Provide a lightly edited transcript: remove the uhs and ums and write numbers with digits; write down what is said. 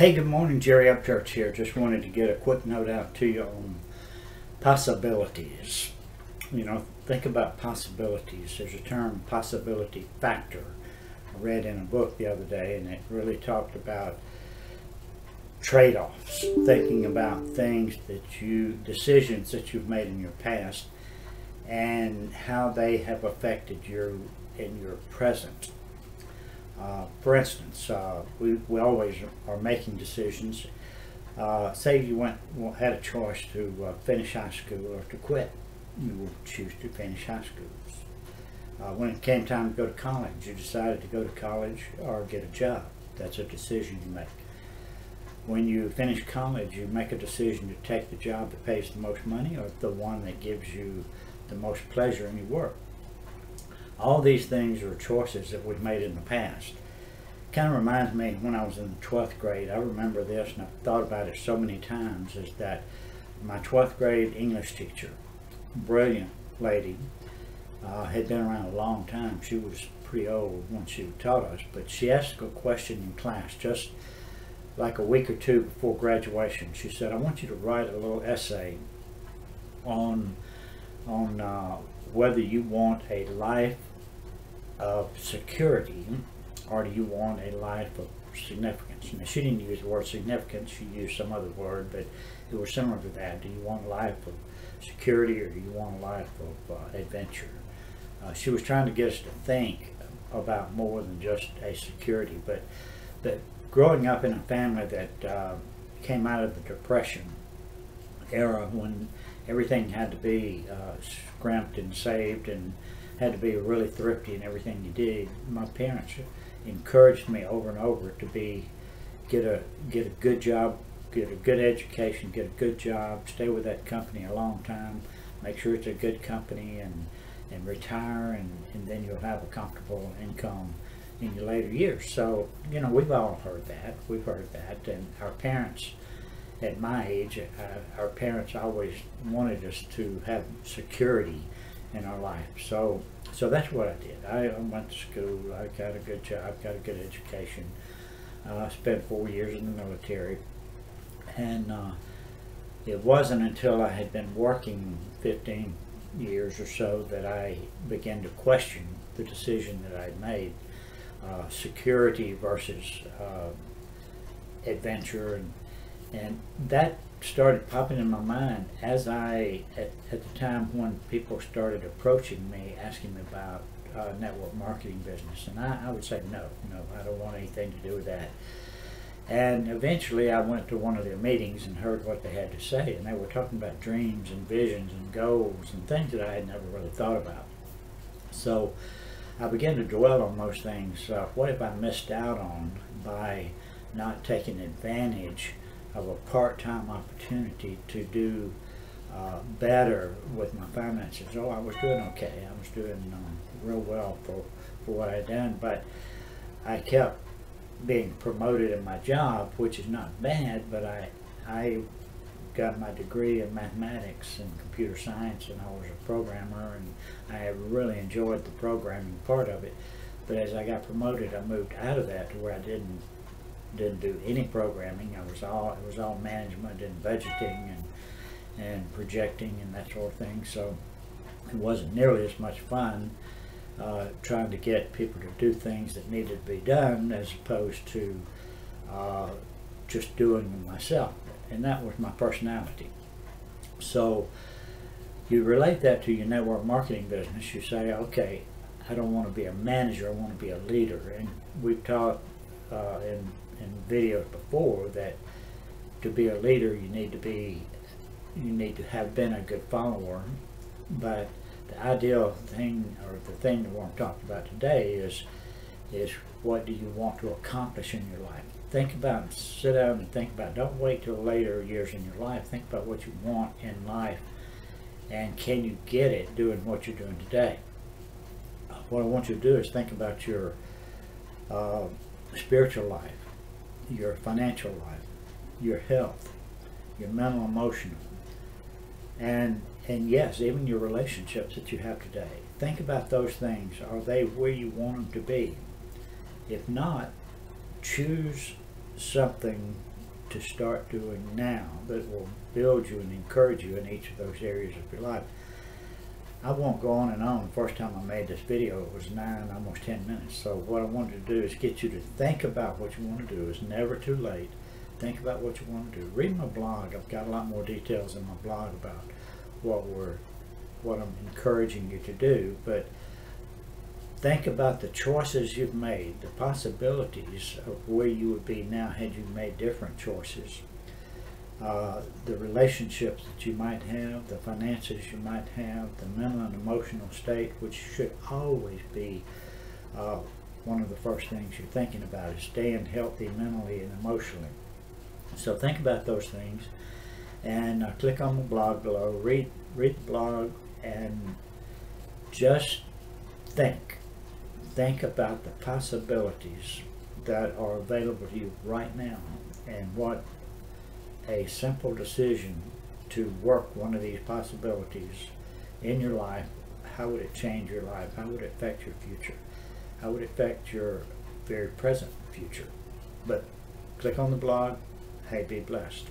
Hey, good morning, Jerry Upchurch here. Just wanted to get a quick note out to you on possibilities. You know, think about possibilities. There's a term, possibility factor. I read in a book the other day and it really talked about trade-offs, thinking about things that decisions that you've made in your past and how they have affected you in your present. For instance, we always are making decisions. Say you had a choice to finish high school or to quit. You will choose to finish high school. When it came time to go to college, you decided to go to college or get a job. That's a decision you make. When you finish college, you make a decision to take the job that pays the most money or the one that gives you the most pleasure in your work. All these things are choices that we've made in the past. It kind of reminds me when I was in the 12th grade, I remember this and I've thought about it so many times, is that my 12th grade English teacher, brilliant lady, had been around a long time. She was pretty old when she taught us, but she asked a question in class just like a week or two before graduation. She said, I want you to write a little essay on whether you want a life of security or do you want a life of significance. Now, she didn't use the word significance, she used some other word, but it was similar to that. Do you want a life of security or do you want a life of adventure? She was trying to get us to think about more than just a security, but growing up in a family that came out of the Depression era when everything had to be scrimped and saved and had to be really thrifty in everything you did, my parents encouraged me over and over to get a good job, get a good education, get a good job, stay with that company a long time, make sure it's a good company, and retire, and then you'll have a comfortable income in your later years. So, you know, we've all heard that. We've heard that, and our parents at my age, our parents always wanted us to have security in our life. So that's what I did. I went to school, I got a good job, got a good education. I spent 4 years in the military. And it wasn't until I had been working 15 years or so that I began to question the decision that I'd made. Security versus adventure, and that started popping in my mind as I, at the time when people started approaching me, asking me about network marketing business, and I would say no, I don't want anything to do with that. And eventually I went to one of their meetings and heard what they had to say, and they were talking about dreams and visions and goals and things that I had never really thought about. So I began to dwell on those things. What have I missed out on by not taking advantage of a part-time opportunity to do better with my finances? Oh, I was doing okay. I was doing real well for what I had done, but I kept being promoted in my job, which is not bad, but I got my degree in mathematics and computer science, and I was a programmer, and I really enjoyed the programming part of it. But as I got promoted, I moved out of that to where I didn't do any programming. It was all management and budgeting and projecting and that sort of thing. So it wasn't nearly as much fun trying to get people to do things that needed to be done as opposed to just doing them myself. And that was my personality. So you relate that to your network marketing business. You say, okay, I don't want to be a manager, I want to be a leader. And we've taught in videos before that to be a leader you need to have been a good follower. But the ideal thing, or the thing that we're going to talk about today, is what do you want to accomplish in your life. Think about it, sit down and think about it. Don't wait till later years in your life. Think about what you want in life, and can you get it doing what you're doing today. What I want you to do is think about your spiritual life, your financial life, your health, your mental, emotional, and yes, even your relationships that you have today. Think about those things. Are they where you want them to be? If not, choose something to start doing now that will build you and encourage you in each of those areas of your life. I won't go on and on. The first time I made this video, it was 9, almost 10 minutes. So what I wanted to do is get you to think about what you want to do. It's never too late. Think about what you want to do. Read my blog. I've got a lot more details in my blog about what I'm encouraging you to do. But think about the choices you've made, the possibilities of where you would be now had you made different choices. The relationships that you might have, the finances you might have, the mental and emotional state, which should always be one of the first things you're thinking about, is staying healthy mentally and emotionally. So think about those things, and click on the blog below, read the blog, and just think about the possibilities that are available to you right now, and what a simple decision to work one of these possibilities in your life. How would it change your life? How would it affect your future? How would it affect your very present future? But click on the blog. Hey, be blessed.